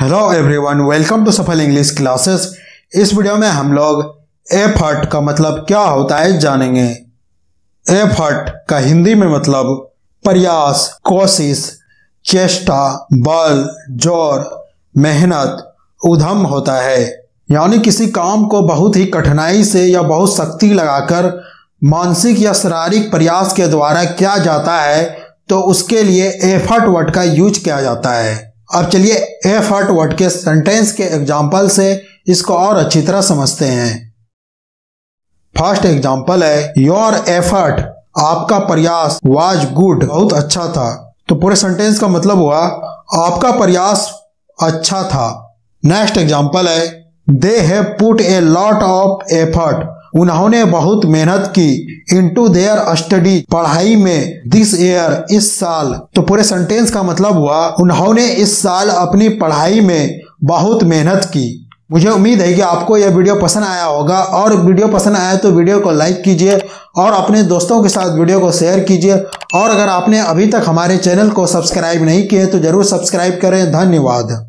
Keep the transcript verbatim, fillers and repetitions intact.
Hello everyone, welcome to Safal English classes. इस वीडियो में हम लोग एफर्ट का मतलब क्या होता है जानेंगे। एफर्ट का हिंदी में मतलब प्रयास, कोशिश, चेष्टा, बल, जोर, मेहनत, उद्यम होता है। यानी किसी काम को बहुत ही कठिनाई से या बहुत शक्ति लगाकर मानसिक या शारीरिक प्रयास के द्वारा किया जाता है, तो उसके लिए एफर्ट वर्ड का यूज किया जाता है। अब चलिए एफर्ट वर्ड के सेंटेंस के एग्जाम्पल से इसको और अच्छी तरह समझते हैं। फर्स्ट एग्जाम्पल है, योर एफर्ट, आपका प्रयास, वाज गुड, बहुत अच्छा था। तो पूरे सेंटेंस का मतलब हुआ आपका प्रयास अच्छा था। नेक्स्ट एग्जाम्पल है, they have put a lot of effort, उन्होंने बहुत मेहनत की, इनटू देयर स्टडी, पढ़ाई में, दिस ईयर, इस साल। तो पूरे सेंटेंस का मतलब हुआ उन्होंने इस साल अपनी पढ़ाई में बहुत मेहनत की। मुझे उम्मीद है कि आपको यह वीडियो पसंद आया होगा, और वीडियो पसंद आया तो वीडियो को लाइक कीजिए और अपने दोस्तों के साथ वीडियो को शेयर कीजिए। और अगर आपने अभी तक हमारे चैनल को सब्सक्राइब नहीं किए तो जरूर सब्सक्राइब करें। धन्यवाद।